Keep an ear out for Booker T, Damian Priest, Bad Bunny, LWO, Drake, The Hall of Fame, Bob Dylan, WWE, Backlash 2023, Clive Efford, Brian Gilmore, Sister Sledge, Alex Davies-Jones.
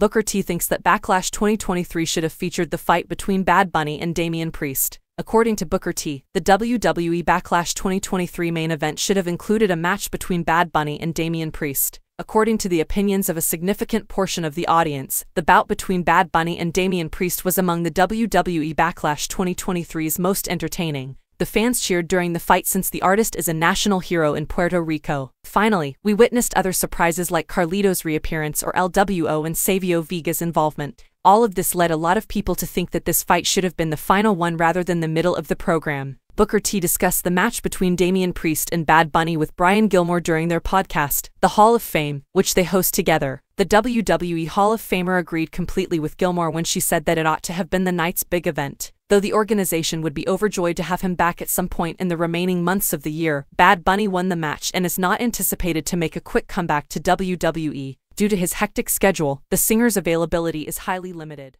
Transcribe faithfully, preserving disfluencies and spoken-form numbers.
Booker T thinks that Backlash twenty twenty-three should have featured the fight between Bad Bunny and Damian Priest. According to Booker T, the W W E Backlash twenty twenty-three main event should have included a match between Bad Bunny and Damian Priest. According to the opinions of a significant portion of the audience, the bout between Bad Bunny and Damian Priest was among the W W E Backlash twenty twenty-three's most entertaining. The fans cheered during the fight since the artist is a national hero in Puerto Rico. Finally, we witnessed other surprises like Carlito's reappearance or L W O and Savio Vega's involvement. All of this led a lot of people to think that this fight should have been the final one rather than the middle of the program. Booker T discussed the match between Damian Priest and Bad Bunny with Brian Gilmore during their podcast, The Hall of Fame, which they host together. The W W E Hall of Famer agreed completely with Gilmore when she said that it ought to have been the night's big event. Though the organization would be overjoyed to have him back at some point in the remaining months of the year, Bad Bunny won the match and is not anticipated to make a quick comeback to W W E. Due to his hectic schedule, the singer's availability is highly limited.